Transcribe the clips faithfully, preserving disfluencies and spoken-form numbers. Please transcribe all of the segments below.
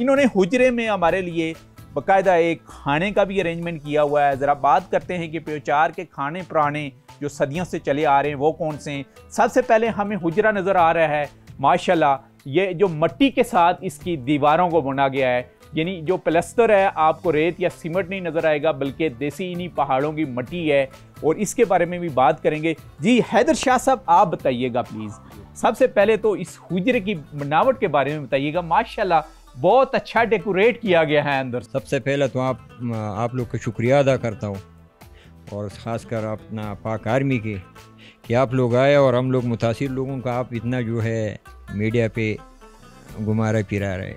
इन्होंने हुजरे में हमारे लिए बाकायदा एक खाने का भी अरेंजमेंट किया हुआ है। ज़रा बात करते हैं कि प्योचार के खाने पुराने जो सदियों से चले आ रहे हैं वो कौन से हैं। सबसे पहले हमें हुजरा नज़र आ रहा है। माशाल्लाह ये जो मिट्टी के साथ इसकी दीवारों को बुना गया है, यानी जो प्लस्तर है आपको रेत या सीमेंट नहीं नज़र आएगा बल्कि देसी इन्हीं पहाड़ों की मिट्टी है, और इसके बारे में भी बात करेंगे। जी हैदर शाह साहब, आप बताइएगा प्लीज़, सबसे पहले तो इस हुजरे की बनावट के बारे में बताइएगा। माशाल्लाह बहुत अच्छा डेकोरेट किया गया है अंदर। सबसे पहले तो आप आप लोग का शुक्रिया अदा करता हूँ, और ख़ासकर अपना पाक आर्मी के कि आप लोग आए और हम लोग मुतासिर लोगों का आप इतना जो है मीडिया पे घुमा रहे फिरा रहे।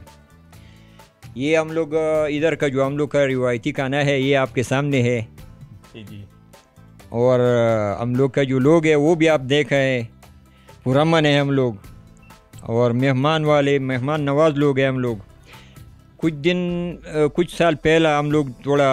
ये हम लोग इधर का जो हम लोग का रिवायती खाना है ये आपके सामने है जी, और हम लोग का जो लोग है वो भी आप देख रहे हैं, पुरमन है हम लोग और मेहमान वाले मेहमान नवाज लोग हैं हम लोग। कुछ दिन कुछ साल पहला हम लोग थोड़ा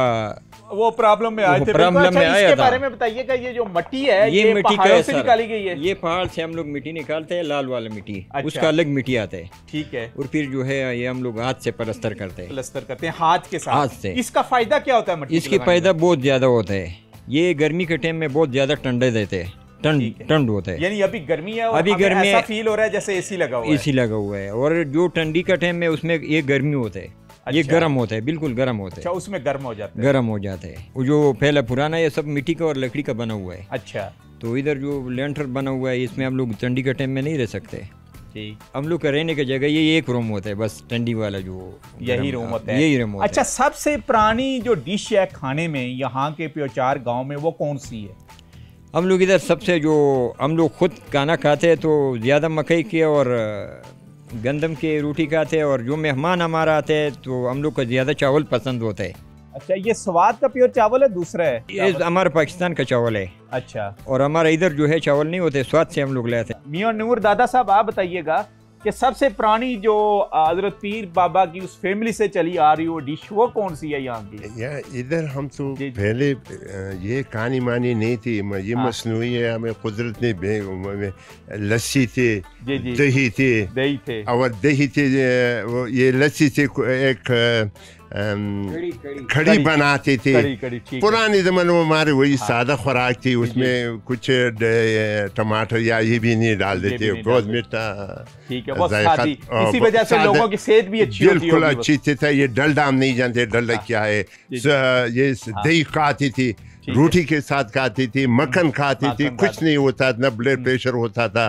वो प्रॉब्लम में आए थे। प्रॉब्लम में आया था। इसके बारे में बताइएगा, ये जो मिट्टी है ये मिट्टी पहाड़ों से निकाली गई है। ये पहाड़ से हम लोग मिट्टी निकालते हैं, लाल वाला मिट्टी, उसका अलग मिट्टी आता है, ठीक है। और फिर जो है ये हम लोग हाथ से प्लास्टर करते हैं, प्लास्टर करते हैं हाथ के साथ। हाथ से इसका फायदा क्या होता है? इसके फायदा बहुत ज्यादा होता है। ये गर्मी के टाइम में बहुत ज्यादा ठंडे देते हैं, ठंड ठंड होता है। यानी अभी गर्मी है और अभी गर्मी ऐसा फील हो रहा है जैसे एसी लगा हुआ है। एसी लगा हुआ है, और जो ठंडी का टाइम है उसमें ये गर्मी होता है। अच्छा। ये गर्म होता है, बिल्कुल गर्म होता है। अच्छा, उसमें गर्म हो जाता है। गर्म हो जाता है। वो जो पहला पुराना ये सब मिट्टी का और लकड़ी का बना हुआ है। अच्छा, तो इधर जो लेंटर बना हुआ है इसमें हम लोग ठंडी के टाइम में नहीं रह सकते। हम लोग का रहने की जगह ये एक रूम होता है बस, ठंडी वाला जो यही रूम होता है, यही रूम होता है। अच्छा, सबसे पुरानी जो डिश है खाने में यहाँ के प्योचार गाँव में वो कौन सी है? हम लोग इधर सबसे जो हम लोग खुद खाना खाते हैं तो ज़्यादा मकई के और गंदम के रोटी खाते हैं, और जो मेहमान हमारा आते हैं तो हम लोग को ज़्यादा चावल पसंद होता है। अच्छा, ये स्वाद का प्योर चावल है? दूसरा है ये हमारे पाकिस्तान का चावल है। अच्छा, और हमारा इधर जो है चावल नहीं होते, स्वाद से हम लोग लेते हैं। मियां नूर दादा साहब, आप बताइएगा कि सबसे पुरानी जो हजरत पीर बाबा की उस फैमिली से चली आ रही वो डिश वो कौन सी है यहाँ की? यार इधर हम तो पहले ये कहानी मानी नहीं थी, ये मसनूई है, हमें कुदरत ने। लस्सी थे, दही थे, दही थे और दही थे वो ये लस्सी थे, एक खड़ी बनाते थे पुराने ज़माने में। हमारे वही सादा खुराक थी, उसमें कुछ टमाटर या ये भी नहीं डाल देते, बहुत मीठा। ठीक है, इसी वजह से लोगों की सेहत भी अच्छी होती है। बिल्कुल अच्छी चीज है। ये डलडा हम नहीं जानते डलडा क्या है। ये दही खाती थी, रोटी के साथ खाती थी, मक्खन खाती थी, कुछ नहीं होता, न ब्लड प्रेशर होता था,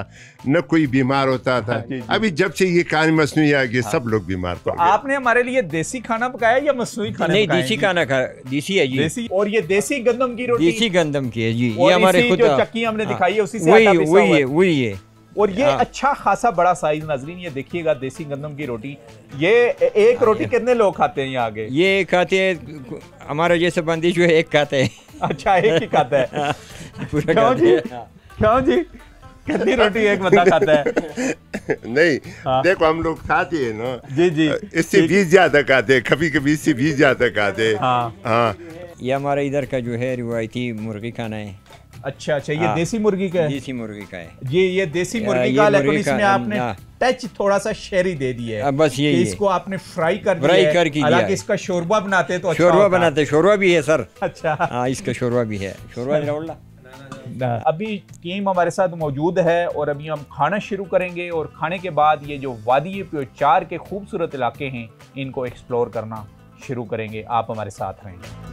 न कोई बीमार होता था। अभी जब से ये कहानी मसनूई आ गई सब लोग बीमार पड़ गए। आपने हमारे लिए देसी खाना पकाया या मसनूई खाना? नहीं, देसी खाना खा, देसी है जी। और ये देसी गंदम की रोटी, देसी गंदम की है जी, ये हमारे खुद जो चक्की हमने दिखाई है उसी से आटा पिसा हुआ है। वही है, वही है। और ये अच्छा खासा बड़ा साइज, नाजरीन ये देखिएगा देसी गंदम की रोटी। ये एक रोटी कितने लोग खाते हैं यहाँ आगे? ये खाते हैं हमारा जैसे बंदी जो है एक खाते हैं। अच्छा, एक ही खाता है? क्यों जी, क्यों जी, कितनी रोटी एक बंदा खाता है? नहीं हाँ। देखो हम लोग खाते हैं ना जी जी, इससे भी ज्यादा खाते हैं, कभी कभी इससे भी ज्यादा खाते हैं। हाँ हाँ, ये हमारा इधर का जो है रिवायती मुर्गी खाना है। अच्छा अच्छा, ये देसी मुर्गी का है? देसी मुर्गी का है जी, ये देसी मुर्गी का, लेकिन इसमें आपने टच थोड़ा सा शहरी दे दिया है बस। ये इसको आपने फ्राई कर दिया, फ्राई करके हालांकि इसका शोरबा बनाते तो अच्छा, शोरबा बनाते, शोरबा भी है सर। अच्छा हाँ, इसका शोरबा भी है, शोरबा। अभी टीम हमारे साथ मौजूद है और अभी हम खाना शुरू करेंगे, और खाने के बाद ये जो वादी प्योचार के खूबसूरत इलाके हैं इनको एक्सप्लोर करना शुरू करेंगे। आप हमारे साथ रहेंगे।